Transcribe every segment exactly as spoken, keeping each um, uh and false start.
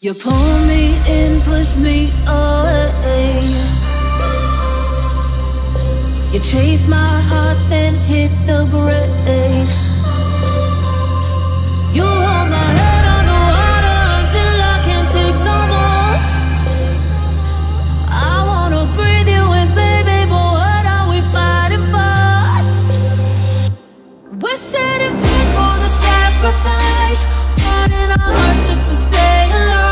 You pull me in, push me away. You chase my heart, then hit the brakes. You hold my head underwater until I can't take no more. I wanna breathe you in, baby, but what are we fighting for? We're setting pace for the sacrifice, wanting our hearts just to stay alive.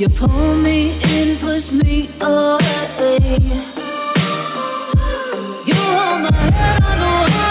You pull me in, push me away. You hold my head on the wall.